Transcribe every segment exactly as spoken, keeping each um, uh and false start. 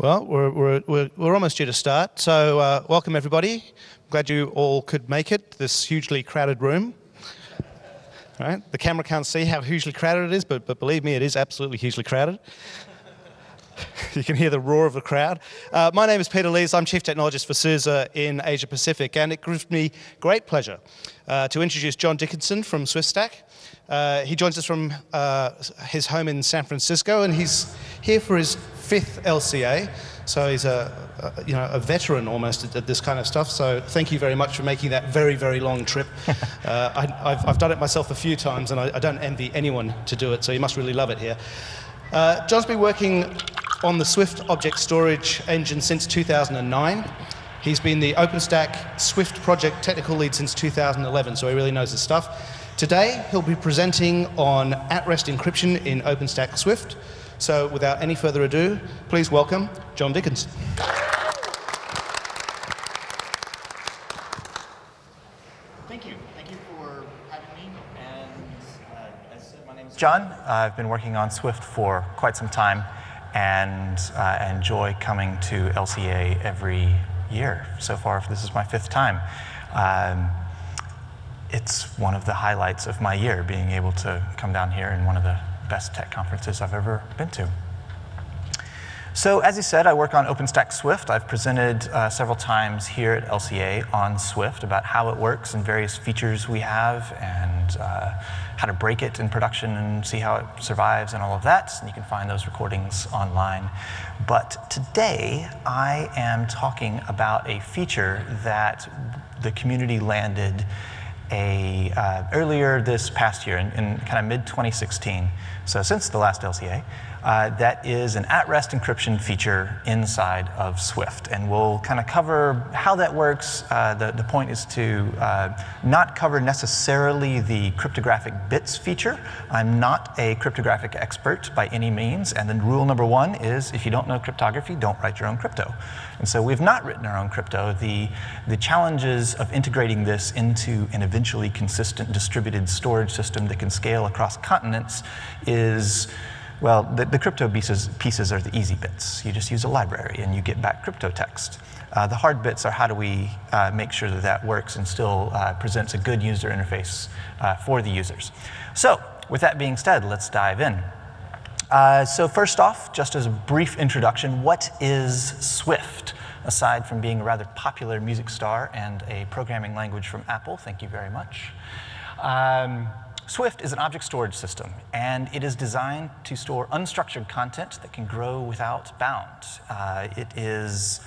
Well, we're, we're, we're, we're almost due to start, so uh, welcome everybody. I'm glad you all could make it, this hugely crowded room. All right, the camera can't see how hugely crowded it is, but, but believe me, it is absolutely hugely crowded. You can hear the roar of the crowd. Uh, my name is Peter Lees. I'm Chief Technologist for SUSE in Asia Pacific, and it gives me great pleasure uh, to introduce John Dickinson from SwiftStack. Uh, he joins us from uh, his home in San Francisco, and he's here for his fifth L C A. So he's a, a you know a veteran almost at, at this kind of stuff. So thank you very much for making that very very long trip. uh, I, I've, I've done it myself a few times, and I, I don't envy anyone to do it. So you must really love it here. Uh, John's been working on the Swift object storage engine since two thousand nine. He's been the OpenStack Swift project technical lead since two thousand eleven, so he really knows his stuff. Today, he'll be presenting on at-rest encryption in OpenStack Swift. So without any further ado, please welcome John Dickinson. John, uh, I've been working on Swift for quite some time, and uh, enjoy coming to L C A every year. So far, this is my fifth time. Um, it's one of the highlights of my year, being able to come down here in one of the best tech conferences I've ever been to. So as you said, I work on OpenStack Swift. I've presented uh, several times here at L C A on Swift about how it works and various features we have, and uh, how to break it in production and see how it survives and all of that. And you can find those recordings online. But today, I am talking about a feature that the community landed a, uh, earlier this past year, in, in kind of mid twenty sixteen, so since the last L C A. Uh, that is an at-rest encryption feature inside of Swift. And we'll kind of cover how that works. Uh, the, the point is to uh, not cover necessarily the cryptographic bits feature. I'm not a cryptographic expert by any means. And then rule number one is, if you don't know cryptography, don't write your own crypto. And so we've not written our own crypto. The, the challenges of integrating this into an eventually consistent distributed storage system that can scale across continents is, well, the, the crypto pieces, pieces are the easy bits. You just use a library, and you get back crypto text. Uh, the hard bits are how do we uh, make sure that that works and still uh, presents a good user interface uh, for the users. So with that being said, let's dive in. Uh, so first off, just as a brief introduction, what is Swift? Aside from being a rather popular music star and a programming language from Apple, thank you very much. Um, Swift is an object storage system, and it is designed to store unstructured content that can grow without bounds. Uh, it is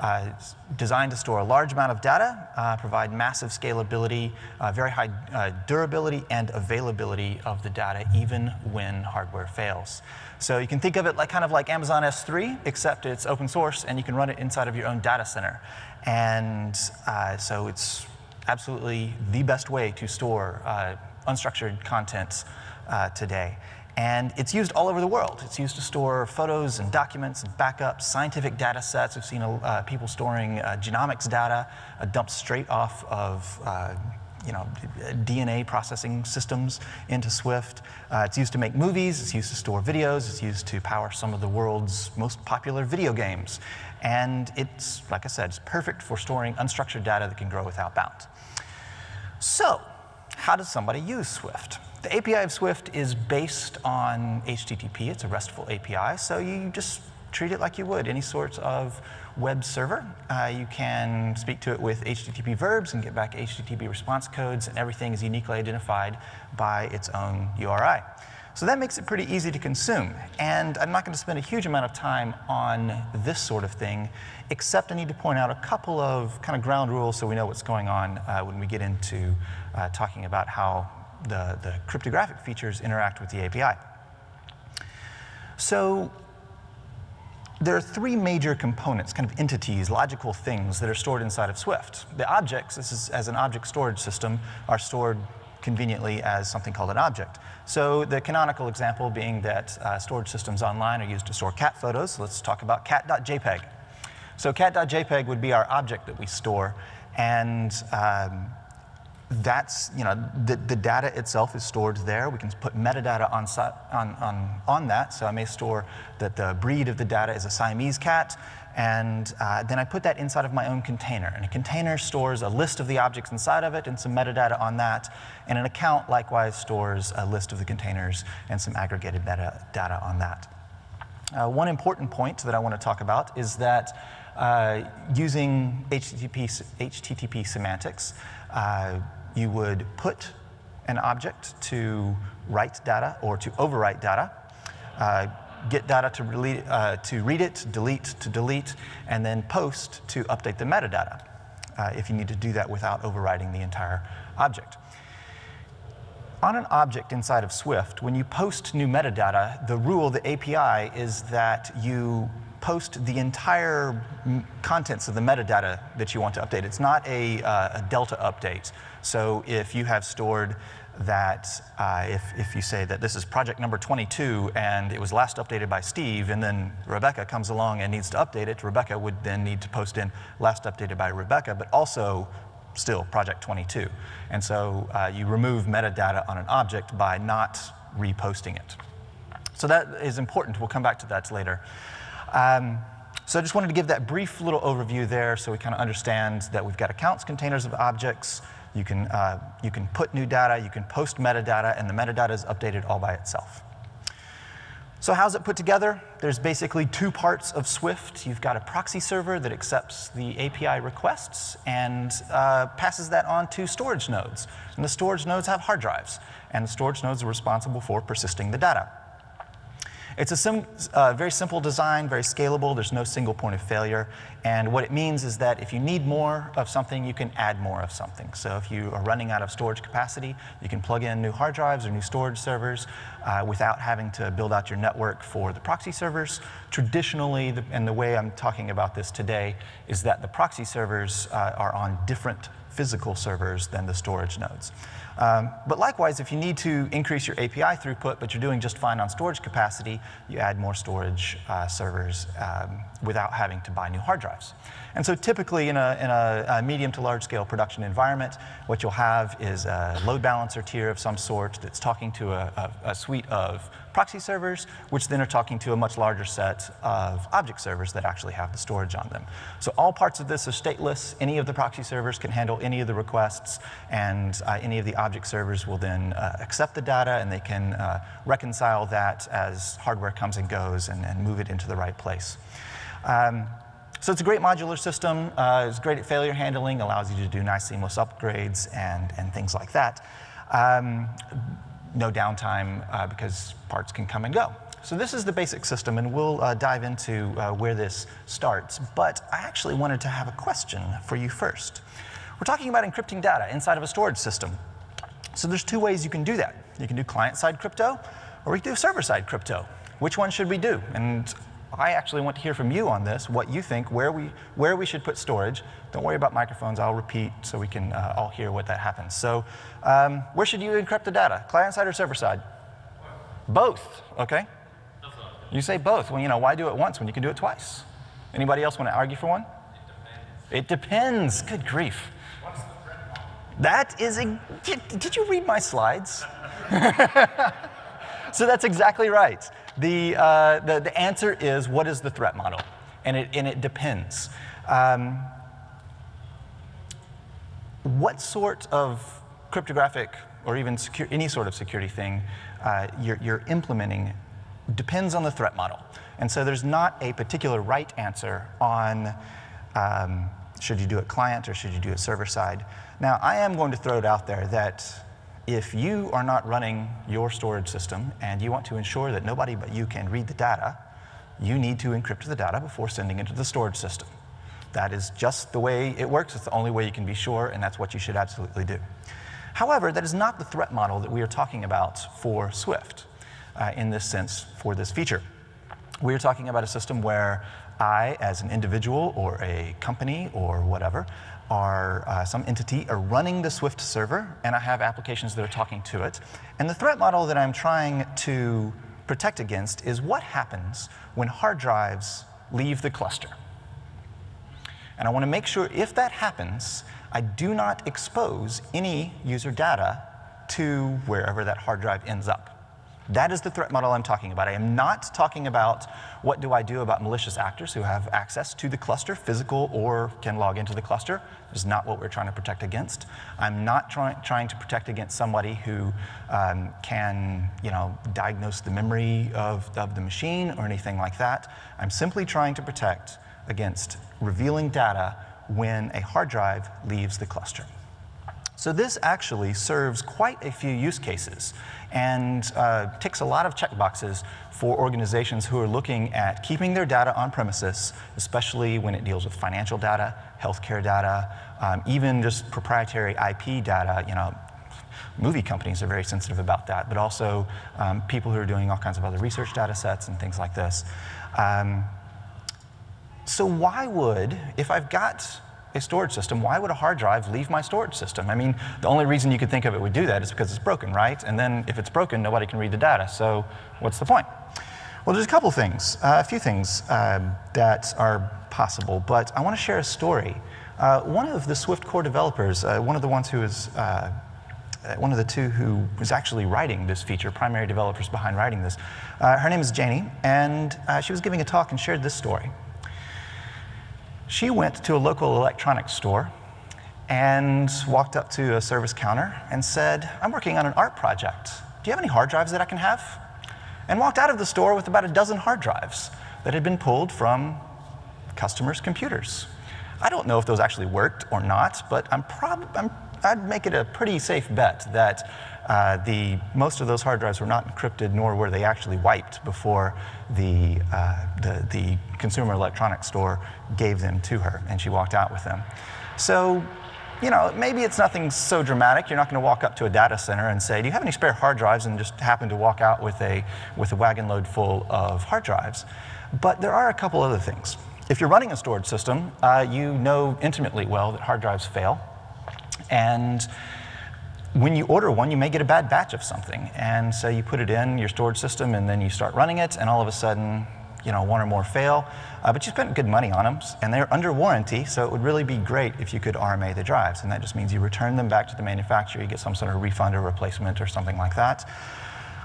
uh, designed to store a large amount of data, uh, provide massive scalability, uh, very high uh, durability and availability of the data, even when hardware fails. So you can think of it like kind of like Amazon S three, except it's open source, and you can run it inside of your own data center. And uh, so it's absolutely the best way to store uh, unstructured content uh, today. And it's used all over the world. It's used to store photos and documents and backups, scientific data sets. We've seen uh, people storing uh, genomics data uh, dumped straight off of uh, you know, D N A processing systems into Swift. Uh, it's used to make movies. It's used to store videos. It's used to power some of the world's most popular video games. And it's, like I said, it's perfect for storing unstructured data that can grow without bounds. So how does somebody use Swift? The A P I of Swift is based on H T T P. It's a RESTful A P I, so you just treat it like you would any sort of web server. Uh, you can speak to it with H T T P verbs and get back H T T P response codes, and everything is uniquely identified by its own U R I. So that makes it pretty easy to consume. And I'm not going to spend a huge amount of time on this sort of thing, except I need to point out a couple of kind of ground rules so we know what's going on uh, when we get into uh, talking about how the, the cryptographic features interact with the A P I. So there are three major components, kind of entities, logical things that are stored inside of Swift. The objects, this is as an object storage system, are stored conveniently as something called an object. So the canonical example being that uh, storage systems online are used to store cat photos. So let's talk about cat.jpg. So cat.jpg would be our object that we store. And um, that's, you know, the, the data itself is stored there. We can put metadata on, on, on, on that. So I may store that the breed of the data is a Siamese cat. And uh, then I put that inside of my own container. And a container stores a list of the objects inside of it and some metadata on that. And an account likewise stores a list of the containers and some aggregated metadata on that. Uh, one important point that I want to talk about is that uh, using H T T P, H T T P semantics, uh, you would put an object to write data or to overwrite data. Uh, get data to, relate, uh, to read it, delete, to delete, and then post to update the metadata uh, if you need to do that without overriding the entire object. On an object inside of Swift, when you post new metadata, the rule, the A P I, is that you post the entire contents of the metadata that you want to update. It's not a, uh, a delta update. So if you have stored that uh, if, if you say that this is project number twenty-two and it was last updated by Steve and then Rebecca comes along and needs to update it, Rebecca would then need to post in last updated by Rebecca, but also still project twenty-two. And so uh, you remove metadata on an object by not reposting it. So that is important. We'll come back to that later. Um, So I just wanted to give that brief little overview there so we kind of understand that we've got accounts, containers of objects. You can, uh, you can put new data, you can post metadata, and the metadata is updated all by itself. So how's it put together? There's basically two parts of Swift. You've got a proxy server that accepts the A P I requests and uh, passes that on to storage nodes. And the storage nodes have hard drives. And the storage nodes are responsible for persisting the data. It's a sim, uh, very simple design, very scalable. There's no single point of failure. And what it means is that if you need more of something, you can add more of something. So if you are running out of storage capacity, you can plug in new hard drives or new storage servers uh, without having to build out your network for the proxy servers. Traditionally, the, and the way I'm talking about this today, is that the proxy servers uh, are on different physical servers than the storage nodes. Um, but likewise, if you need to increase your A P I throughput, but you're doing just fine on storage capacity, you add more storage uh, servers um, without having to buy new hard drives. And so typically in a, in a, a medium to large scale production environment, what you'll have is a load balancer tier of some sort that's talking to a, a, a suite of proxy servers, which then are talking to a much larger set of object servers that actually have the storage on them. So all parts of this are stateless. Any of the proxy servers can handle any of the requests, and uh, any of the object servers will then uh, accept the data, and they can uh, reconcile that as hardware comes and goes and, and move it into the right place. Um, so it's a great modular system. Uh, it's great at failure handling, allows you to do nice seamless upgrades and, and things like that. Um, No downtime uh, because parts can come and go. So this is the basic system, and we'll uh, dive into uh, where this starts. But I actually wanted to have a question for you first. We're talking about encrypting data inside of a storage system. So there's two ways you can do that. You can do client-side crypto, or we can do server-side crypto. Which one should we do? And I actually want to hear from you on this, what you think, where we, where we should put storage. Don't worry about microphones. I'll repeat so we can uh, all hear what that happens. So um, where should you encrypt the data, client-side or server-side? Both, OK? You say both. Well, you know, why do it once when you can do it twice? Anybody else want to argue for one? It depends. It depends. Good grief. What's the threat model? That is a – did, did you read my slides? So that's exactly right. The, uh, the, the answer is, what is the threat model? And it, and it depends. Um, what sort of cryptographic or even secure, any sort of security thing uh, you're, you're implementing depends on the threat model. And so there's not a particular right answer on um, should you do it client or should you do it server side. Now, I am going to throw it out there that if you are not running your storage system and you want to ensure that nobody but you can read the data, you need to encrypt the data before sending it to the storage system. That is just the way it works. It's the only way you can be sure, and that's what you should absolutely do. However, that is not the threat model that we are talking about for Swift uh, in this sense for this feature. We are talking about a system where I, as an individual or a company or whatever, are uh, some entity are running the Swift server, and I have applications that are talking to it. And the threat model that I'm trying to protect against is what happens when hard drives leave the cluster. And I want to make sure if that happens, I do not expose any user data to wherever that hard drive ends up. That is the threat model I'm talking about. I am not talking about what do I do about malicious actors who have access to the cluster, physical or can log into the cluster. This is not what we're trying to protect against. I'm not try trying to protect against somebody who um, can, you know, diagnose the memory of, of the machine or anything like that. I'm simply trying to protect against revealing data when a hard drive leaves the cluster. So this actually serves quite a few use cases and uh, ticks a lot of checkboxes for organizations who are looking at keeping their data on premises, especially when it deals with financial data, healthcare data, um, even just proprietary I P data. You know, movie companies are very sensitive about that, but also um, people who are doing all kinds of other research data sets and things like this. Um, so why would, if I've got a storage system, why would a hard drive leave my storage system? I mean, the only reason you could think of it would do that is because it's broken, right? And then if it's broken, nobody can read the data. So what's the point? Well, there's a couple things, uh, a few things uh, that are possible, but I want to share a story. Uh, one of the Swift core developers, uh, one of the ones who is, uh, one of the two who was actually writing this feature, primary developers behind writing this, uh, her name is Janie, and uh, she was giving a talk and shared this story. She went to a local electronics store and walked up to a service counter and said, "I'm working on an art project. Do you have any hard drives that I can have?" And walked out of the store with about a dozen hard drives that had been pulled from customers' computers. I don't know if those actually worked or not, but I'm prob I'm, I'd make it a pretty safe bet that uh, the, most of those hard drives were not encrypted, nor were they actually wiped before the, uh, the, the consumer electronics store gave them to her, and she walked out with them. So, you know, maybe it's nothing so dramatic. You're not going to walk up to a data center and say, "Do you have any spare hard drives?" and just happen to walk out with a, with a wagon load full of hard drives. But there are a couple other things. If you're running a storage system, uh, you know intimately well that hard drives fail. And when you order one, you may get a bad batch of something. And so you put it in your storage system, and then you start running it, and all of a sudden, you know, one or more fail. Uh, but you spent good money on them, and they're under warranty, so it would really be great if you could R M A the drives. And that just means you return them back to the manufacturer, you get some sort of refund or replacement or something like that.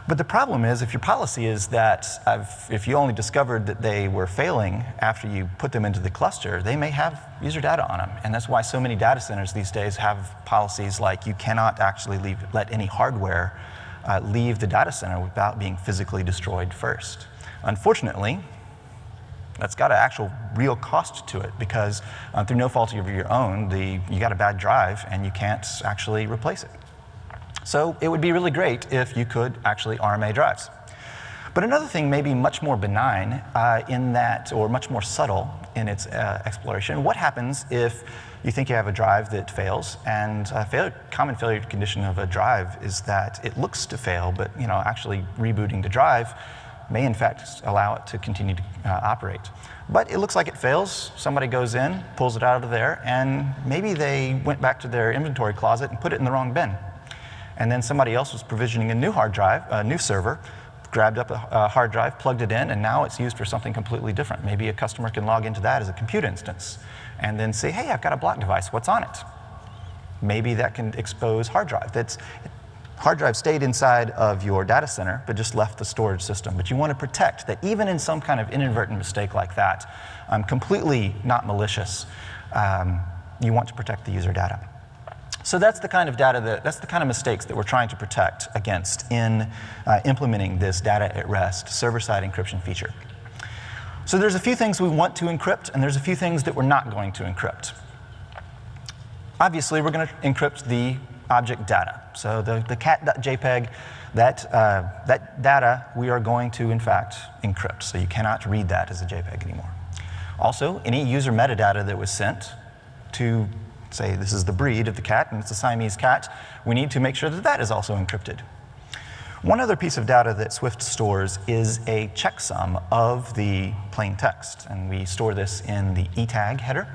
But the problem is, if your policy is that I've, if you only discovered that they were failing after you put them into the cluster, they may have user data on them. And that's why so many data centers these days have policies like you cannot actually leave, let any hardware uh, leave the data center without being physically destroyed first. Unfortunately, that's got an actual real cost to it, because uh, through no fault of your own, the, you got a bad drive and you can't actually replace it. So it would be really great if you could actually R M A drives. But another thing may be much more benign uh, in that, or much more subtle in its uh, exploration. What happens if you think you have a drive that fails? And a failure, common failure condition of a drive is that it looks to fail, but you know, actually rebooting the drive may in fact allow it to continue to uh, operate. But it looks like it fails. Somebody goes in, pulls it out of there, and maybe they went back to their inventory closet and put it in the wrong bin. And then somebody else was provisioning a new hard drive, a new server, grabbed up a, a hard drive, plugged it in, and now it's used for something completely different. Maybe a customer can log into that as a compute instance and then say, "Hey, I've got a block device. What's on it?" Maybe that can expose hard drive. That's, hard drive stayed inside of your data center, but just left the storage system. But you want to protect that even in some kind of inadvertent mistake like that, um, completely not malicious, um, you want to protect the user data. So that's the kind of data that, that's the kind of mistakes that we're trying to protect against in uh, implementing this data at rest server-side encryption feature. So there's a few things we want to encrypt, and there's a few things that we're not going to encrypt. Obviously, we're going to encrypt the object data. So the, the cat.jpg, that, uh, that data we are going to, in fact, encrypt. So you cannot read that as a JPEG anymore. Also, any user metadata that was sent to say this is the breed of the cat and it's a Siamese cat, we need to make sure that that is also encrypted. One other piece of data that Swift stores is a checksum of the plain text, and we store this in the etag header.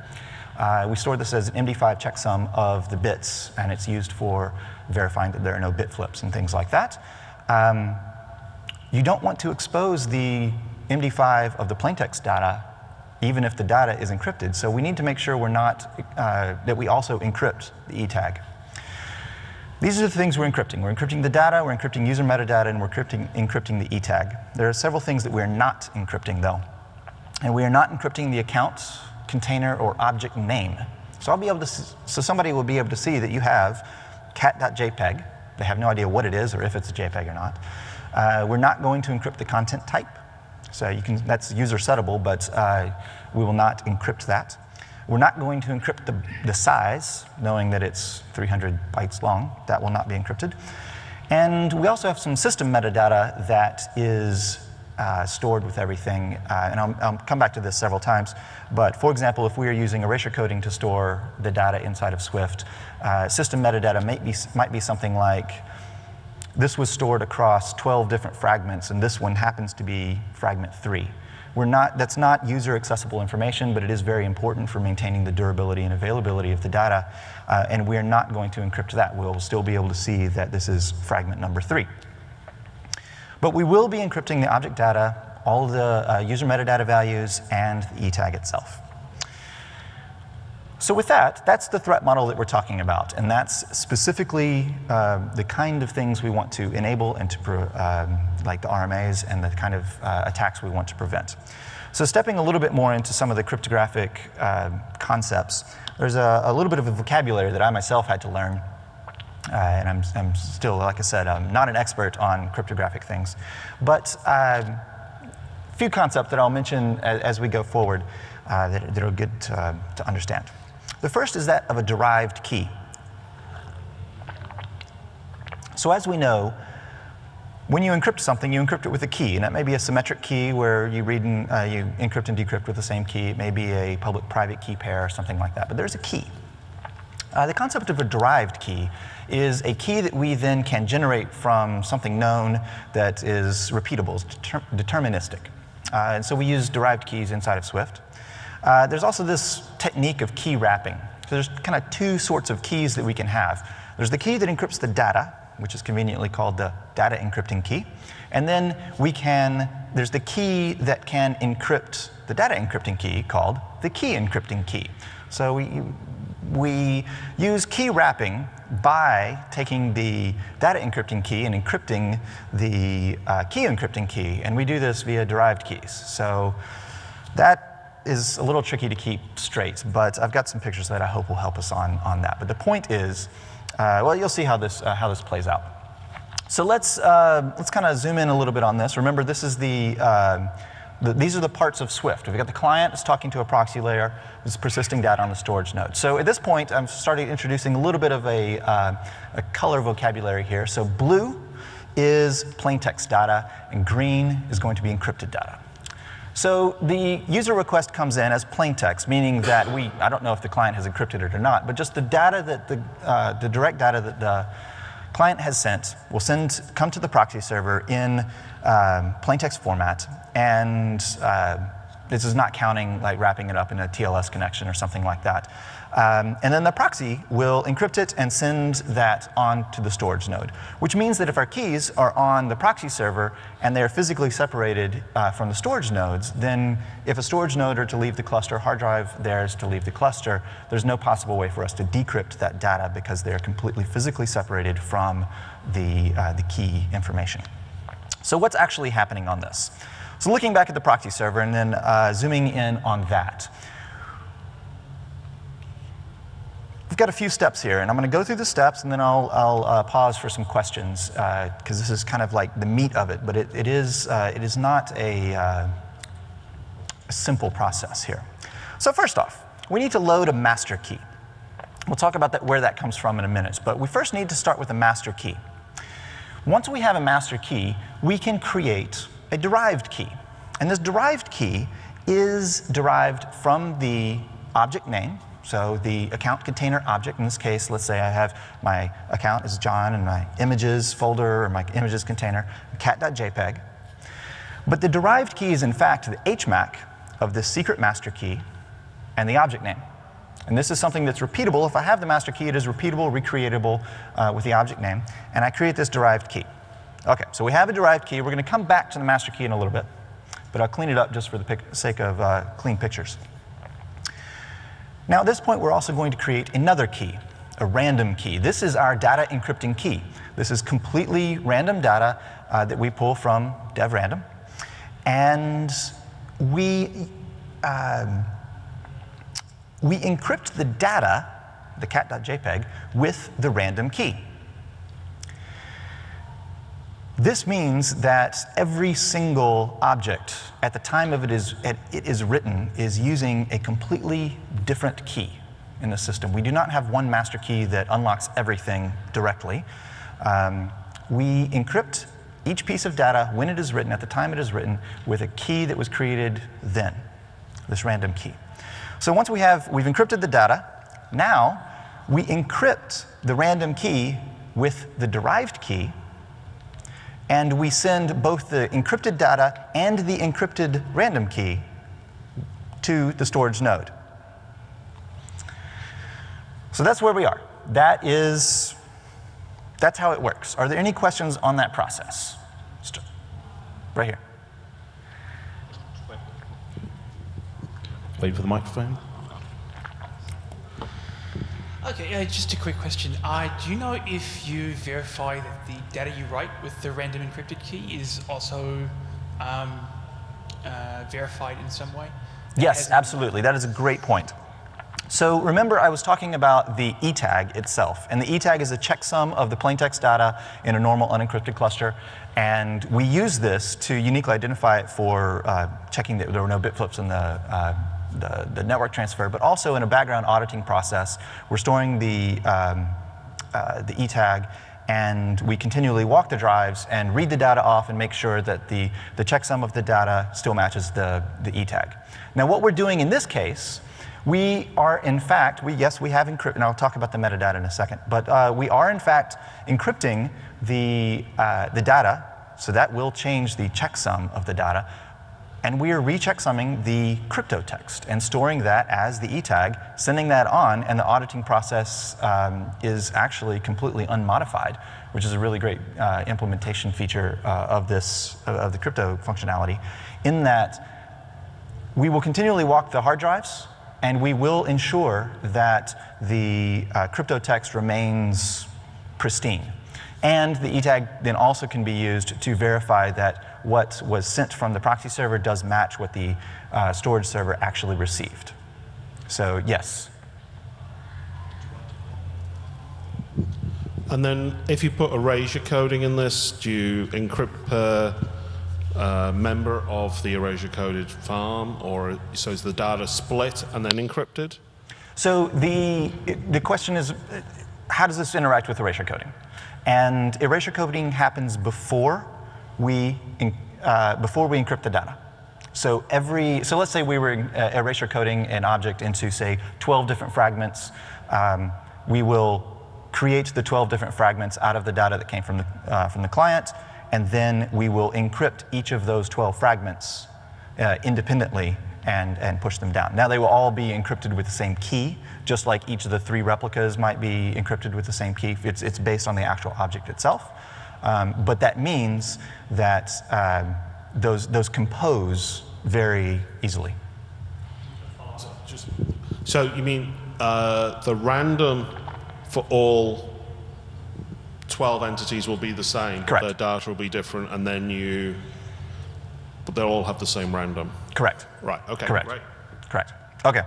Uh, we store this as an M D five checksum of the bits, and it's used for verifying that there are no bit flips and things like that. Um, you don't want to expose the M D five of the plain text data even if the data is encrypted. So we need to make sure we're not, uh, that we also encrypt the E tag. These are the things we're encrypting. We're encrypting the data, we're encrypting user metadata, and we're encrypting, encrypting the E tag. There are several things that we're not encrypting, though. And we are not encrypting the account, container, or object name. So I'll be able to, so somebody will be able to see that you have cat.jpg. They have no idea what it is or if it's a JPEG or not. Uh, we're not going to encrypt the content type. So you can, that's user settable, but uh, we will not encrypt that. We're not going to encrypt the, the size, knowing that it's three hundred bytes long. That will not be encrypted. And we also have some system metadata that is uh, stored with everything. Uh, and I'll, I'll come back to this several times. But for example, if we are using erasure coding to store the data inside of Swift, uh, system metadata might be, might be something like, this was stored across twelve different fragments, and this one happens to be fragment three. We're not, that's not user-accessible information, but it is very important for maintaining the durability and availability of the data, uh, and we're not going to encrypt that. We'll still be able to see that this is fragment number three. But we will be encrypting the object data, all the uh, user metadata values, and the E tag itself. So with that, that's the threat model that we're talking about, and that's specifically uh, the kind of things we want to enable and to, pro um, like the R M As and the kind of uh, attacks we want to prevent. So stepping a little bit more into some of the cryptographic uh, concepts, there's a, a little bit of a vocabulary that I myself had to learn, uh, and I'm, I'm still, like I said, I'm not an expert on cryptographic things, but a uh, few concepts that I'll mention as, as we go forward uh, that, that are good to, uh, to understand. The first is that of a derived key. So as we know, when you encrypt something, you encrypt it with a key, and that may be a symmetric key where you read and uh, you encrypt and decrypt with the same key. It may be a public-private key pair or something like that, but there's a key. Uh, the concept of a derived key is a key that we then can generate from something known that is repeatable, is deter- deterministic. Uh, and so we use derived keys inside of Swift. Uh, there's also this technique of key wrapping. So there's kind of two sorts of keys that we can have. There's the key that encrypts the data, which is conveniently called the data encrypting key. And then we can, there's the key that can encrypt the data encrypting key called the key encrypting key. So we, we use key wrapping by taking the data encrypting key and encrypting the uh, key encrypting key. And we do this via derived keys. So that is a little tricky to keep straight, but I've got some pictures that I hope will help us on, on that. But the point is, uh, well, you'll see how this, uh, how this plays out. So let's, uh, let's kind of zoom in a little bit on this. Remember, this is the, uh, the, these are the parts of Swift. We've got the client is talking to a proxy layer, it's persisting data on the storage node. So at this point, I'm starting introducing a little bit of a, uh, a color vocabulary here. So blue is plain text data, and green is going to be encrypted data. So the user request comes in as plain text, meaning that we, I don't know if the client has encrypted it or not, but just the data that the, uh, the direct data that the client has sent will send, come to the proxy server in um, plain text format, and uh, this is not counting like wrapping it up in a T L S connection or something like that. Um, and then the proxy will encrypt it and send that on to the storage node, which means that if our keys are on the proxy server and they are physically separated uh, from the storage nodes, then if a storage node are to leave the cluster, hard drive theirs to leave the cluster, there's no possible way for us to decrypt that data because they're completely physically separated from the, uh, the key information. So what's actually happening on this? So looking back at the proxy server and then uh, zooming in on that. We've got a few steps here, and I'm going to go through the steps, and then I'll, I'll uh, pause for some questions, because uh, this is kind of like the meat of it, but it, it, is, uh, it is not a, uh, a simple process here. So first off, we need to load a master key. We'll talk about that, where that comes from in a minute, but we first need to start with a master key. Once we have a master key, we can create a derived key, and this derived key is derived from the object name. So the account container object, in this case, let's say I have my account is John and my images folder or my images container, cat.jpg. But the derived key is, in fact, the H MAC of the secret master key and the object name. And this is something that's repeatable. If I have the master key, it is repeatable, recreatable uh, with the object name. And I create this derived key. OK, so we have a derived key. We're going to come back to the master key in a little bit. but I'll clean it up just for the sake of uh, clean pictures. Now, at this point, we're also going to create another key, a random key. This is our data encrypting key. This is completely random data uh, that we pull from DevRandom. And we, um, we encrypt the data, the cat.jpg, with the random key. This means that every single object at the time of it is, it is written is using a completely different key in the system. We do not have one master key that unlocks everything directly. Um, we encrypt each piece of data when it is written, at the time it is written, with a key that was created then, this random key. So once we have, we've encrypted the data, now we encrypt the random key with the derived key, and we send both the encrypted data and the encrypted random key to the storage node. So that's where we are. That is, that's how it works. Are there any questions on that process? Right here. Wait for the microphone. Okay, uh, just a quick question. Uh, do you know if you verify that the data you write with the random encrypted key is also um, uh, verified in some way? Yes, absolutely. That is a great point. So remember I was talking about the E tag itself. And the E tag is a checksum of the plaintext data in a normal unencrypted cluster. And we use this to uniquely identify it for uh, checking that there were no bit flips in the uh, The, the network transfer, but also in a background auditing process, we're storing the, um, uh, the E tag, and we continually walk the drives and read the data off and make sure that the, the checksum of the data still matches the, the E tag. Now, what we're doing in this case, we are in fact, we, yes, we have encrypted, and I'll talk about the metadata in a second, but uh, we are in fact encrypting the, uh, the data, so that will change the checksum of the data. And we are rechecksumming the crypto text and storing that as the E tag, sending that on, and the auditing process um, is actually completely unmodified, which is a really great uh, implementation feature uh, of this of the crypto functionality. In that, we will continually walk the hard drives, and we will ensure that the uh, crypto text remains pristine. And the E tag then also can be used to verify that what was sent from the proxy server does match what the uh, storage server actually received. So, yes. And then if you put erasure coding in this, do you encrypt per uh, member of the erasure coded farm, or so is the data split and then encrypted? So the, the question is, how does this interact with erasure coding? And erasure coding happens before we uh, before we encrypt the data. So every so let's say we were uh, erasure coding an object into, say, twelve different fragments. Um, we will create the twelve different fragments out of the data that came from the uh, from the client, and then we will encrypt each of those twelve fragments uh, independently and and push them down. Now they will all be encrypted with the same key, just like each of the three replicas might be encrypted with the same key. It's it's based on the actual object itself. Um, but that means that uh, those, those compose very easily. So you mean uh, the random for all twelve entities will be the same? Correct. But their data will be different, and then you, but they'll all have the same random? Correct. Right, okay. Correct. Great. Correct. Okay.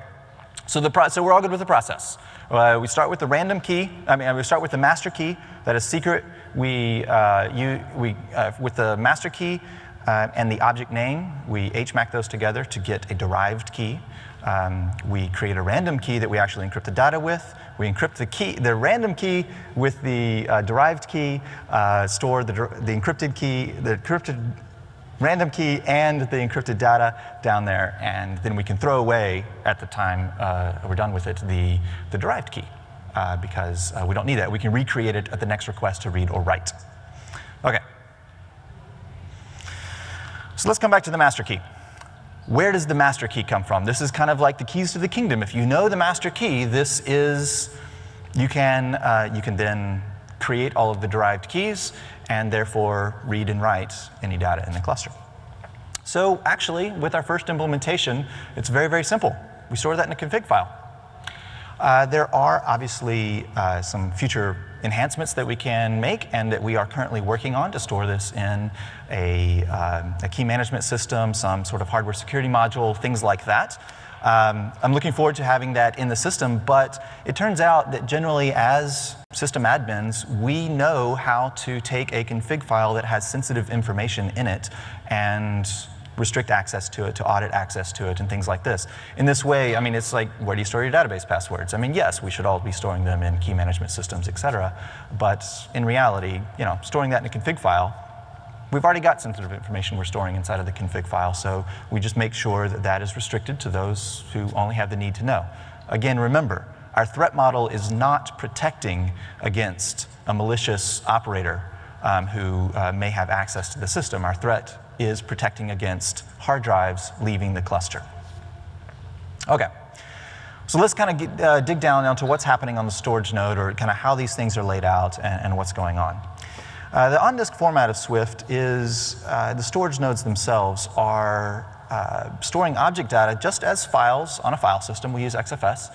So, the pro so we're all good with the process. Uh, we start with the random key. I mean, we start with the master key that is secret. We, uh, you, we uh, with the master key uh, and the object name, we H MAC those together to get a derived key. Um, we create a random key that we actually encrypt the data with. We encrypt the key, the random key with the uh, derived key. Uh, store the, the encrypted key, the encrypted random key, and the encrypted data down there, and then we can throw away at the time uh, we're done with it the the derived key. Uh, because uh, we don't need that. We can recreate it at the next request to read or write. Okay. So let's come back to the master key. Where does the master key come from? This is kind of like the keys to the kingdom. If you know the master key, this is, you can, uh, you can then create all of the derived keys and therefore read and write any data in the cluster. So actually, with our first implementation, it's very, very simple. We store that in a config file. Uh, there are obviously uh, some future enhancements that we can make and that we are currently working on to store this in a, uh, a key management system, some sort of hardware security module, things like that. Um, I'm looking forward to having that in the system, but it turns out that generally as system admins, we know how to take a config file that has sensitive information in it and restrict access to it, to audit access to it, and things like this. In this way, I mean, it's like, where do you store your database passwords? I mean, yes, we should all be storing them in key management systems, et cetera, but in reality, you know, storing that in a config file, we've already got sensitive information we're storing inside of the config file, so we just make sure that that is restricted to those who only have the need to know. Again, remember, our threat model is not protecting against a malicious operator um, who uh, may have access to the system. Our threat is protecting against hard drives leaving the cluster. Okay, so let's kind of uh, dig down into what's happening on the storage node, or kind of how these things are laid out and, and what's going on. Uh, the on-disk format of Swift is uh, the storage nodes themselves are uh, storing object data just as files on a file system. We use X F S.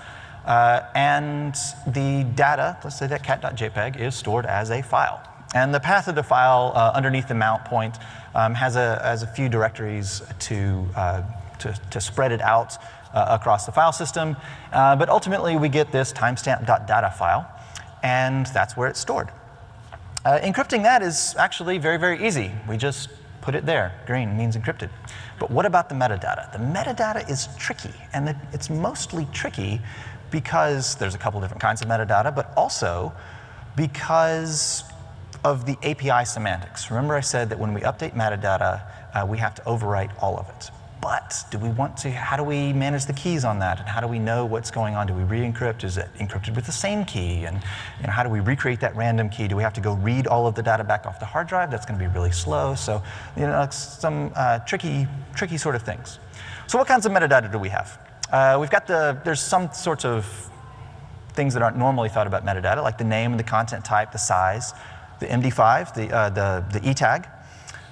Uh, and the data, let's say that cat.jpg, is stored as a file. And the path of the file uh, underneath the mount point um, has, a, has a few directories to, uh, to, to spread it out uh, across the file system. Uh, but ultimately, we get this timestamp.data file, and that's where it's stored. Uh, encrypting that is actually very, very easy. We just put it there. Green means encrypted. But what about the metadata? The metadata is tricky, and it's mostly tricky because there's a couple different kinds of metadata, but also because of the A P I semantics. Remember I said that when we update metadata, uh, we have to overwrite all of it. But do we want to, how do we manage the keys on that? And how do we know what's going on? Do we re-encrypt? Is it encrypted with the same key? And you know, how do we recreate that random key? Do we have to go read all of the data back off the hard drive? That's going to be really slow. So you know, some uh, tricky, tricky sort of things. So what kinds of metadata do we have? Uh, we've got the, there's some sorts of things that aren't normally thought about metadata, like the name, the content type, the size, the M D five, the, uh, the, the E tag.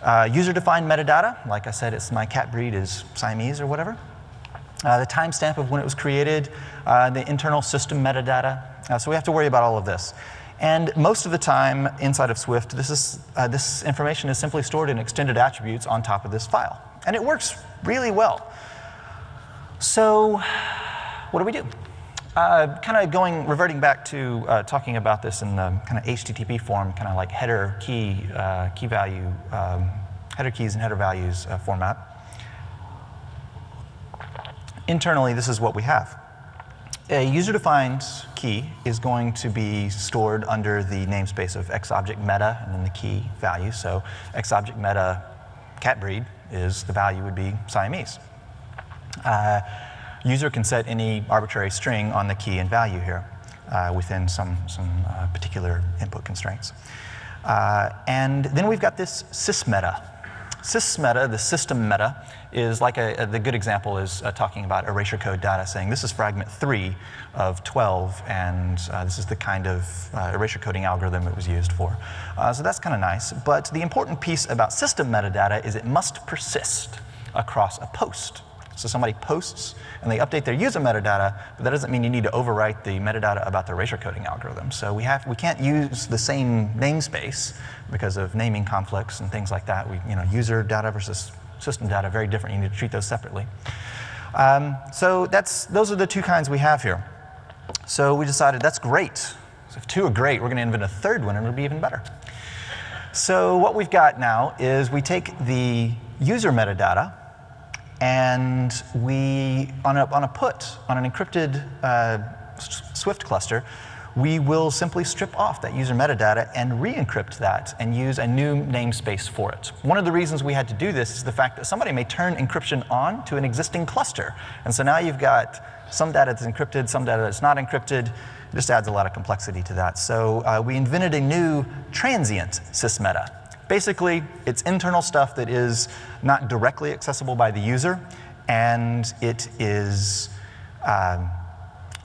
Uh, user-defined metadata, like I said, it's my cat breed is Siamese or whatever. Uh, the timestamp of when it was created, uh, the internal system metadata. Uh, so we have to worry about all of this. And most of the time inside of Swift, this, is, uh, this information is simply stored in extended attributes on top of this file. And it works really well. So what do we do? Uh, kind of going, reverting back to uh, talking about this in the kind of H T T P form, kind of like header key, uh, key value, um, header keys and header values uh, format. Internally, this is what we have. A user-defined key is going to be stored under the namespace of xobject meta and then the key value. So xobject meta cat breed is the value would be Siamese. Uh, User can set any arbitrary string on the key and value here uh, within some, some uh, particular input constraints. Uh, and then we've got this sysmeta. Sysmeta, the system meta, is like a, a the good example is uh, talking about erasure code data, saying this is fragment three of twelve, and uh, this is the kind of uh, erasure coding algorithm it was used for. Uh, so that's kind of nice. But the important piece about system metadata is it must persist across a post. So somebody posts, and they update their user metadata, but that doesn't mean you need to overwrite the metadata about the erasure coding algorithm. So we, have, we can't use the same namespace because of naming conflicts and things like that. We, you know, user data versus system data, very different. You need to treat those separately. Um, so that's, those are the two kinds we have here. So we decided that's great. So if two are great, we're going to invent a third one, and it'll be even better. So what we've got now is we take the user metadata, and we, on a, on a put, on an encrypted uh, Swift cluster, we will simply strip off that user metadata and re-encrypt that and use a new namespace for it. One of the reasons we had to do this is the fact that somebody may turn encryption on to an existing cluster. And so now you've got some data that's encrypted, some data that's not encrypted. It just adds a lot of complexity to that. So uh, we invented a new transient sysmeta. Basically, it's internal stuff that is not directly accessible by the user, and it is um,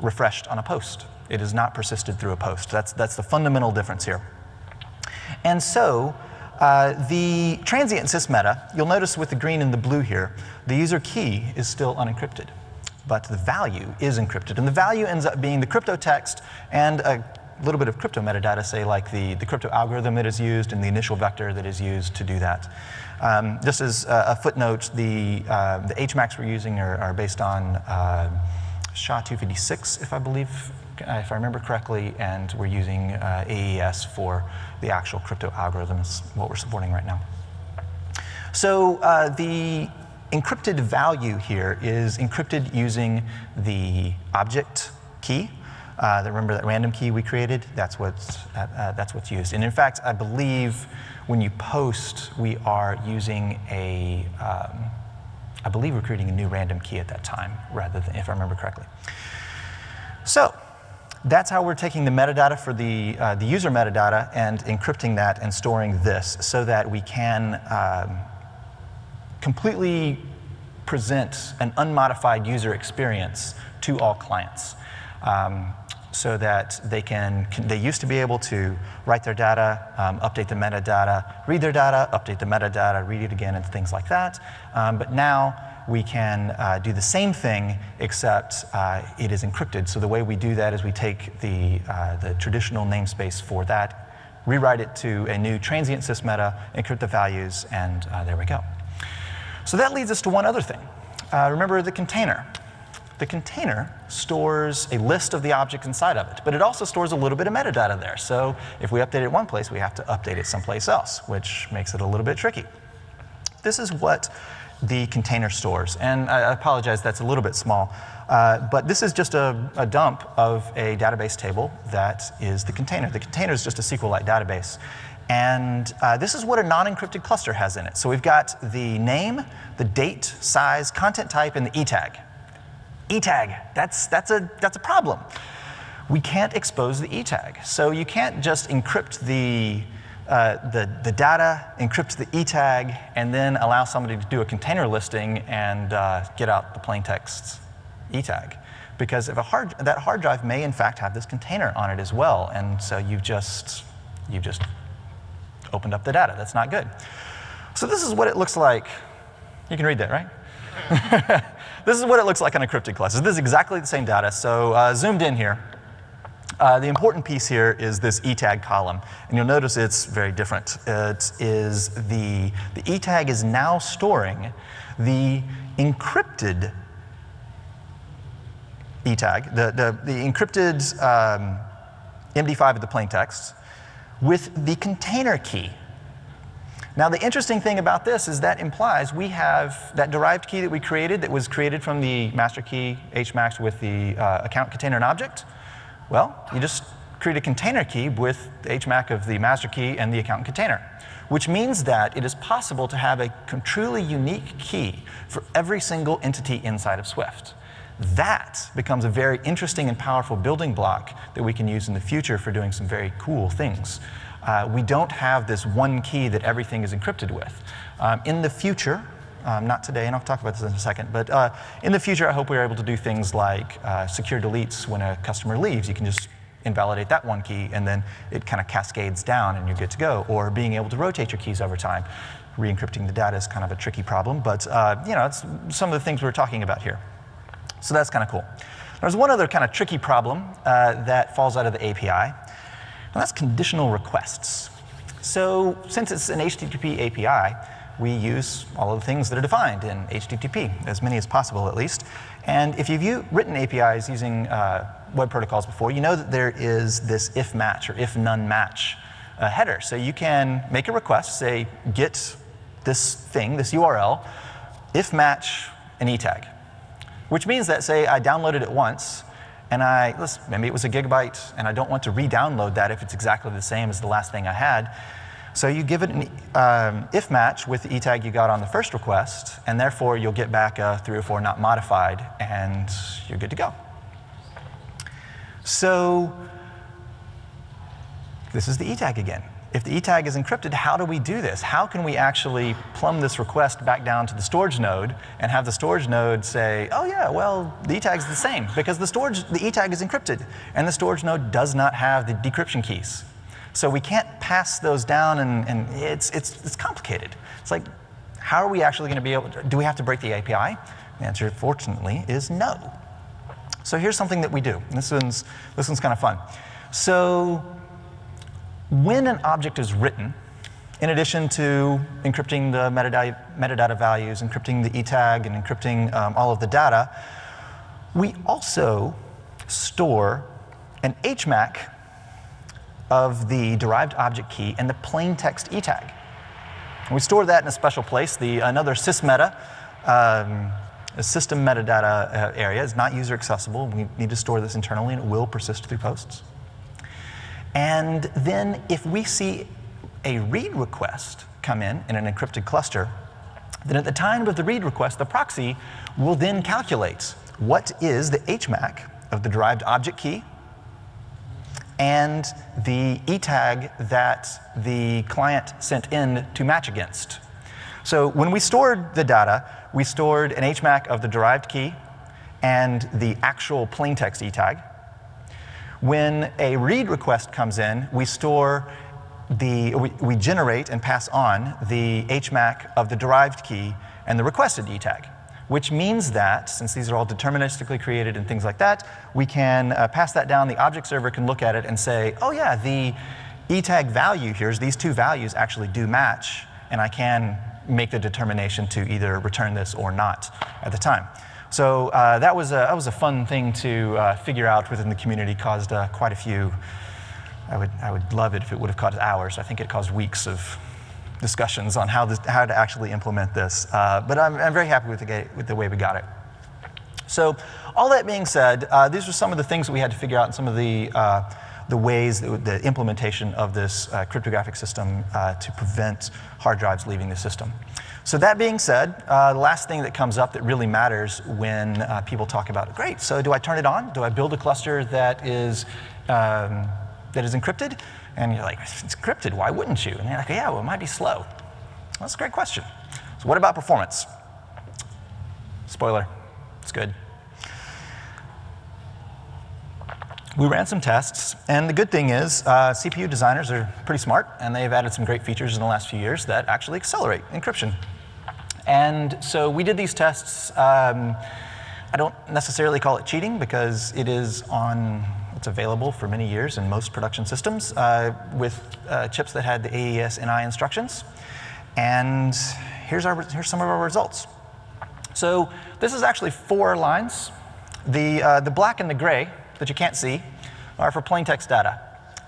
refreshed on a post. It is not persisted through a post. That's, that's the fundamental difference here. And so Uh, the transient sysmeta, you'll notice with the green and the blue here, the user key is still unencrypted, but the value is encrypted. And the value ends up being the crypto text and a little bit of crypto metadata, say like the, the crypto algorithm that is used and the initial vector that is used to do that. Um, this is uh, a footnote. The, uh, the H MACs we're using are, are based on uh, S H A two fifty-six, if I believe, if I remember correctly, and we're using uh, A E S for the actual crypto algorithms, what we're supporting right now. So uh, the encrypted value here is encrypted using the object key. Uh, remember that random key we created? That's what's, uh, uh, that's what's used. And in fact, I believe when you post, we are using a, um, I believe we're creating a new random key at that time, rather than, if I remember correctly. So that's how we're taking the metadata for the, uh, the user metadata and encrypting that and storing this so that we can um, completely present an unmodified user experience to all clients um, so that they can, can, they used to be able to write their data, um, update the metadata, read their data, update the metadata, read it again, and things like that. Um, but now, we can uh, do the same thing, except uh, it is encrypted. So the way we do that is we take the, uh, the traditional namespace for that, rewrite it to a new transient sysmeta, encrypt the values, and uh, there we go. So that leads us to one other thing. Uh, remember the container. The container stores a list of the objects inside of it, but it also stores a little bit of metadata there. So if we update it one place, we have to update it someplace else, which makes it a little bit tricky. This is what the container stores. And I apologize, that's a little bit small. Uh, but this is just a, a dump of a database table that is the container. The container is just a S Q Lite database. And uh, this is what a non-encrypted cluster has in it. So we've got the name, the date, size, content type, and the E tag. E tag, that's, that's, a, that's a problem. We can't expose the E tag. So you can't just encrypt the Uh, the, the data, encrypt the E tag, and then allow somebody to do a container listing and uh, get out the plain text E tag. Because if a hard, that hard drive may in fact have this container on it as well, and so you've just, you've just opened up the data. That's not good. So this is what it looks like. You can read that, right? This is what it looks like on encrypted clusters. This is exactly the same data, so uh, zoomed in here. Uh, the important piece here is this E tag column, and you'll notice it's very different. It is the, the E tag is now storing the encrypted E tag, the, the, the encrypted um, M D five of the plain text with the container key. Now the interesting thing about this is that implies we have that derived key that we created that was created from the master key H MACs with the uh, account container and object. Well, you just create a container key with the H MAC of the master key and the account container, which means that it is possible to have a truly unique key for every single entity inside of Swift. That becomes a very interesting and powerful building block that we can use in the future for doing some very cool things. Uh, we don't have this one key that everything is encrypted with. Um, in the future, Um, not today, and I'll talk about this in a second, but uh, in the future, I hope we're able to do things like uh, secure deletes. When a customer leaves, you can just invalidate that one key, and then it kind of cascades down, and you're good to go. Or being able to rotate your keys over time. Re-encrypting the data is kind of a tricky problem, but uh, you know, it's some of the things we're talking about here. So that's kind of cool. There's one other kind of tricky problem uh, that falls out of the A P I, and that's conditional requests. So since it's an H T T P A P I, we use all of the things that are defined in H T T P, as many as possible at least. And if you've written A P Is using uh, web protocols before, you know that there is this if match or if none match uh, header. So you can make a request, say, get this thing, this U R L, if match an E tag. Which means that, say, I downloaded it once, and I, let's, maybe it was a gigabyte, and I don't want to re-download that if it's exactly the same as the last thing I had. So you give it an um, if match with the E tag you got on the first request, and therefore you'll get back a three or four not modified, and you're good to go. So this is the E tag again. If the E tag is encrypted, how do we do this? How can we actually plumb this request back down to the storage node and have the storage node say, oh yeah, well, the E tag's the same, because the storage, the E tag is encrypted, and the storage node does not have the decryption keys. So we can't pass those down, and, and it's, it's, it's complicated. It's like, how are we actually going to be able to, do we have to break the A P I? The answer, fortunately, is no. So here's something that we do. And this one's, this one's kind of fun. So when an object is written, in addition to encrypting the metadata, metadata values, encrypting the E tag, and encrypting um, all of the data, we also store an H MAC of the derived object key and the plain text E tag. And we store that in a special place, the another sysmeta, um, a system metadata uh, area. It's not user accessible. We need to store this internally, and it will persist through posts. And then if we see a read request come in in an encrypted cluster, then at the time of the read request, the proxy will then calculate what is the H MAC of the derived object key and the E tag that the client sent in to match against. So when we stored the data, we stored an H MAC of the derived key and the actual plain text E tag. When a read request comes in, we store the, we, we generate and pass on the H MAC of the derived key and the requested E tag, which means that, since these are all deterministically created and things like that, we can uh, pass that down. The object server can look at it and say, oh yeah, the E tag value here is these two values actually do match, and I can make the determination to either return this or not at the time. So uh, that was a, that was a fun thing to uh, figure out within the community. Caused uh, quite a few. I would I would love it if it would have caused hours. I think it caused weeks of discussions on how this, how to actually implement this. Uh, but I'm I'm very happy with the with the way we got it. So all that being said, uh, these are some of the things that we had to figure out, and some of the uh, the ways that the implementation of this uh, cryptographic system uh, to prevent hard drives leaving the system. So that being said, uh, the last thing that comes up that really matters when uh, people talk about, great, so do I turn it on? Do I build a cluster that is, um, that is encrypted? And you're like, it's encrypted, why wouldn't you? And you're like, yeah, well, it might be slow. Well, that's a great question. So what about performance? Spoiler, it's good. We ran some tests, and the good thing is uh, C P U designers are pretty smart, and they've added some great features in the last few years that actually accelerate encryption. And so we did these tests. Um, I don't necessarily call it cheating, because it is on, it's available for many years in most production systems uh, with uh, chips that had the A E S N I instructions. And here's, our, here's some of our results. So this is actually four lines. The, uh, the black and the gray that you can't see are for plain text data,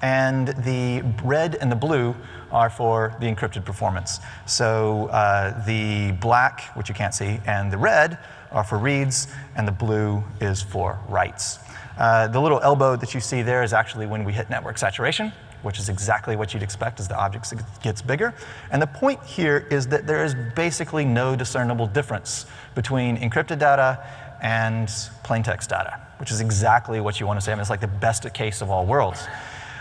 and the red and the blue are for the encrypted performance. So uh, the black, which you can't see, and the red are for reads, and the blue is for writes. Uh, the little elbow that you see there is actually when we hit network saturation, which is exactly what you'd expect as the object gets bigger. And the point here is that there is basically no discernible difference between encrypted data and plain text data, which is exactly what you want to say. I mean, it's like the best case of all worlds.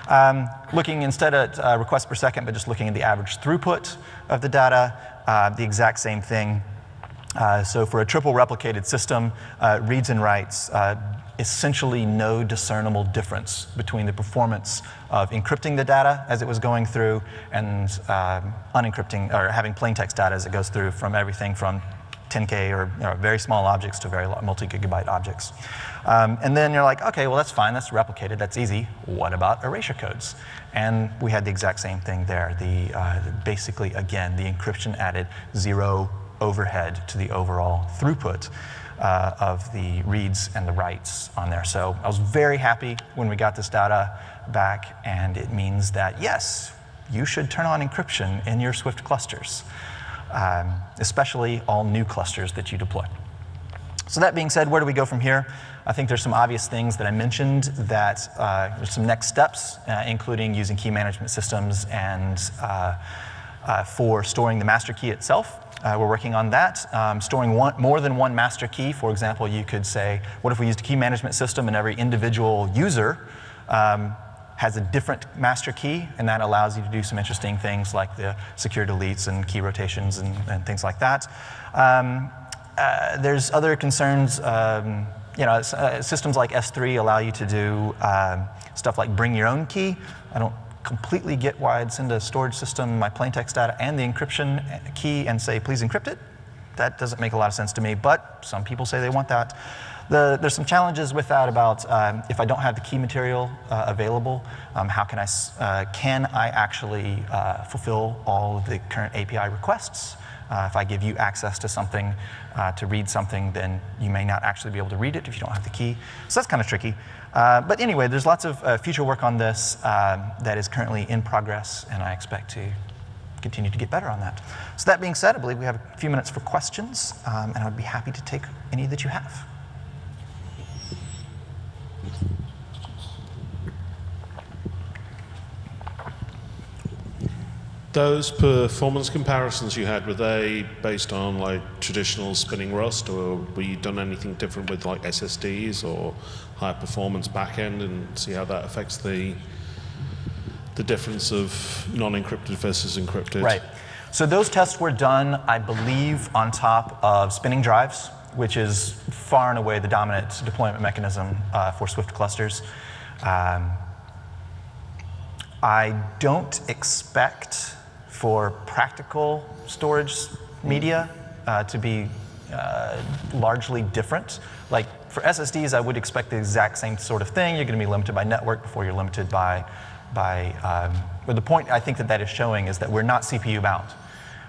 Um, looking instead at uh, requests per second, but just looking at the average throughput of the data, uh, the exact same thing. Uh, so for a triple replicated system, uh, reads and writes, uh, essentially no discernible difference between the performance of encrypting the data as it was going through and um, unencrypting, or having plain text data as it goes through, from everything from ten K or, or very small objects to very multi-gigabyte objects. Um, and then you're like, okay, well, that's fine. That's replicated. That's easy. What about erasure codes? And we had the exact same thing there. The, uh, basically, again, the encryption added zero overhead to the overall throughput uh, of the reads and the writes on there. So I was very happy when we got this data back, and it means that, yes, you should turn on encryption in your Swift clusters. Um, especially all new clusters that you deploy. So that being said, where do we go from here? I think there's some obvious things that I mentioned that uh, there's some next steps, uh, including using key management systems and uh, uh, for storing the master key itself. Uh, we're working on that. Um, storing one, more than one master key, for example, you could say, what if we used a key management system and every individual user um, has a different master key, and that allows you to do some interesting things like the secure deletes and key rotations and, and things like that. Um, uh, there's other concerns. Um, you know, uh, systems like S three allow you to do um, stuff like bring your own key. I don't completely get why I'd send a storage system my plaintext data and the encryption key and say, please encrypt it. That doesn't make a lot of sense to me, but some people say they want that. The, there's some challenges with that about um, if I don't have the key material uh, available, um, how can I, uh, can I actually uh, fulfill all of the current A P I requests? Uh, if I give you access to something, uh, to read something, then you may not actually be able to read it if you don't have the key. So that's kind of tricky. Uh, but anyway, there's lots of uh, future work on this um, that is currently in progress, and I expect to continue to get better on that. So that being said, I believe we have a few minutes for questions, um, and I'd be happy to take any that you have. Those performance comparisons you had, were they based on like traditional spinning Rust, or were you done anything different with like S S Ds or high performance backend, and see how that affects the the difference of non-encrypted versus encrypted? Right. So those tests were done, I believe, on top of spinning drives, which is far and away the dominant deployment mechanism uh, for Swift clusters. Um, I don't expect for practical storage media uh, to be uh, largely different. Like for S S Ds, I would expect the exact same sort of thing. You're going to be limited by network before you're limited by, by um, but the point I think that that is showing is that we're not C P U bound.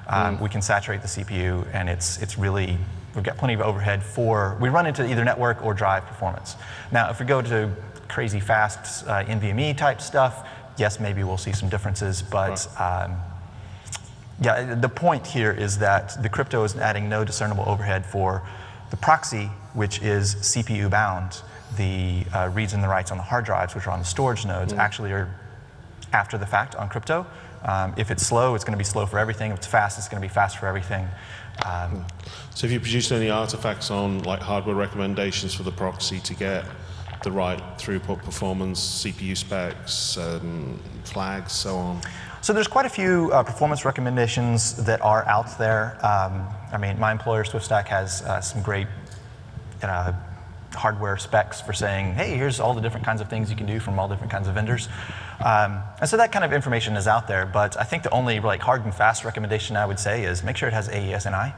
Um, mm. We can saturate the C P U, and it's, it's really, we've got plenty of overhead for, we run into either network or drive performance. Now, if we go to crazy fast uh, N V M E type stuff, yes, maybe we'll see some differences, but um, yeah, the point here is that the crypto is adding no discernible overhead for the proxy, which is C P U bound. The uh, reads and the writes on the hard drives, which are on the storage nodes, mm. actually are after the fact on crypto. Um, if it's slow, it's going to be slow for everything. If it's fast, it's going to be fast for everything. Um, so have you produced any artifacts on like hardware recommendations for the proxy to get the right throughput performance, C P U specs, um, flags, so on? So there's quite a few uh, performance recommendations that are out there. Um, I mean, my employer, SwiftStack, has uh, some great uh, hardware specs for saying, hey, here's all the different kinds of things you can do from all different kinds of vendors. Um, and so that kind of information is out there, but I think the only like hard and fast recommendation I would say is make sure it has A E S N I.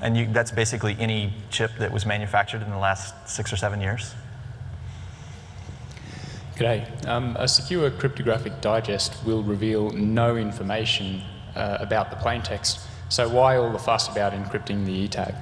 And you, that's basically any chip that was manufactured in the last six or seven years. G'day. Um, a secure cryptographic digest will reveal no information uh, about the plaintext. So why all the fuss about encrypting the E tag?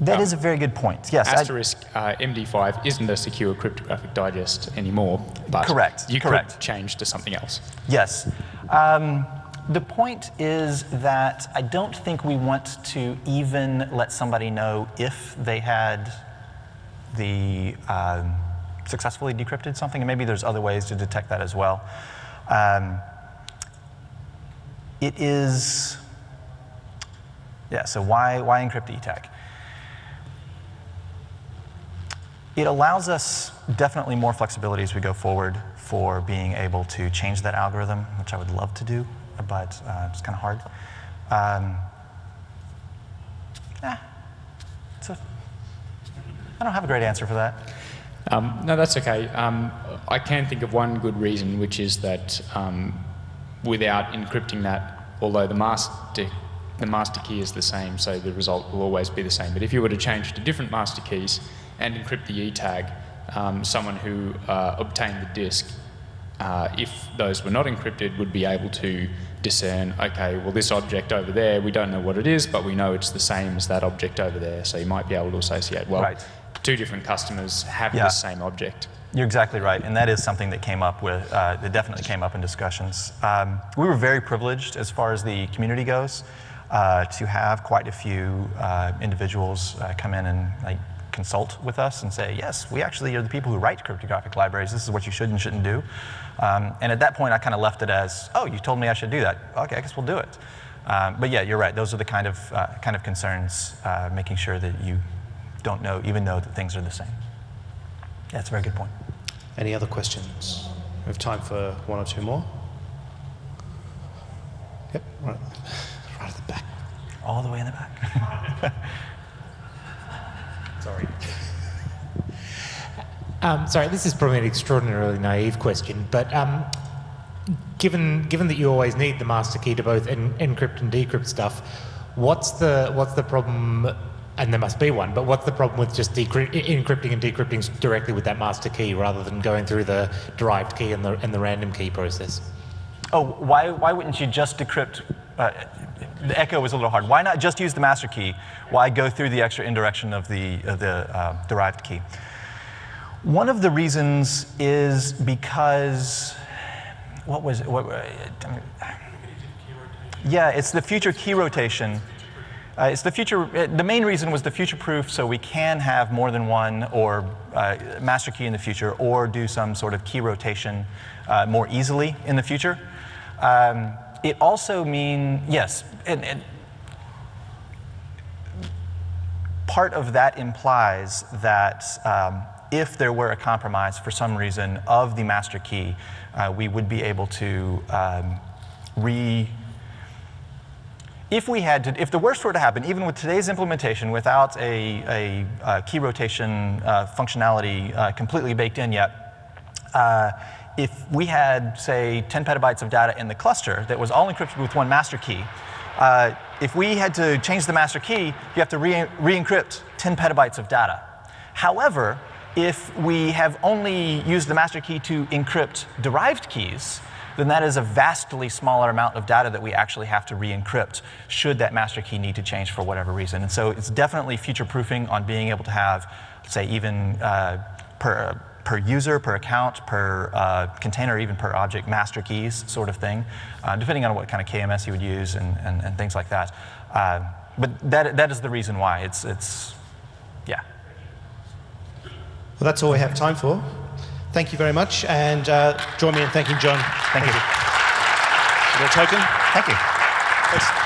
That um, is a very good point. Yes. Asterisk uh, M D five isn't a secure cryptographic digest anymore. But correct. You correct. Could change to something else. Yes. Um, The point is that I don't think we want to even let somebody know if they had the um, successfully decrypted something, and maybe there's other ways to detect that as well. Um, it is, yeah, so why, why encrypt the E tag? It allows us definitely more flexibility as we go forward for being able to change that algorithm, which I would love to do. But uh, it's kind of hard. Um, eh, it's a, I don't have a great answer for that. Um, no, that's okay. Um, I can think of one good reason, which is that um, without encrypting that, although the master, the master key is the same, so the result will always be the same. But if you were to change to different master keys and encrypt the E tag, um, someone who uh, obtained the disk, Uh, if those were not encrypted, would be able to discern, okay, well, this object over there, we don't know what it is, but we know it's the same as that object over there. So you might be able to associate, well, right. Two different customers have yeah. the same object. You're exactly right. And that is something that came up with, uh, that definitely came up in discussions. Um, we were very privileged as far as the community goes uh, to have quite a few uh, individuals uh, come in and like, consult with us and say, yes, we actually are the people who write cryptographic libraries. This is what you should and shouldn't do. Um, and at that point, I kind of left it as, oh, you told me I should do that. Okay, I guess we'll do it. Um, but yeah, you're right. Those are the kind of, uh, kind of concerns, uh, making sure that you don't know, even though that things are the same. Yeah, that's a very good point. Any other questions? We have time for one or two more. Yep, right, right at the back. All the way in the back. Sorry. Um, sorry, this is probably an extraordinarily naive question, but um, given given that you always need the master key to both en encrypt and decrypt stuff, what's the what's the problem? And there must be one, but what's the problem with just encrypting and decrypting directly with that master key rather than going through the derived key and the, and the random key process? Oh, why, why wouldn't you just decrypt? Uh, the echo was a little hard. Why not just use the master key? Why go through the extra indirection of the, of the uh, derived key? One of the reasons is because, what was it? What, uh, yeah, it's the future key rotation. Uh, it's the future. The main reason was the future proof, so we can have more than one or uh, master key in the future, or do some sort of key rotation uh, more easily in the future. Um, it also means yes, and, and part of that implies that um, if there were a compromise for some reason of the master key, uh, we would be able to um, re. If we had to, if the worst were to happen, even with today's implementation, without a, a, a key rotation uh, functionality uh, completely baked in yet, uh, if we had, say, ten petabytes of data in the cluster that was all encrypted with one master key, uh, if we had to change the master key, you have to re- re-encrypt ten petabytes of data. However, if we have only used the master key to encrypt derived keys, then that is a vastly smaller amount of data that we actually have to re-encrypt should that master key need to change for whatever reason. And so it's definitely future-proofing on being able to have, say, even uh, per, per user, per account, per uh, container, even per object, master keys sort of thing, uh, depending on what kind of K M S you would use and, and, and things like that. Uh, but that, that is the reason why. It's, it's, yeah. Well, that's all we have time for. Thank you very much, and uh, join me in thanking John. Thank, Thank you. you. Your token. Thank you. Thanks.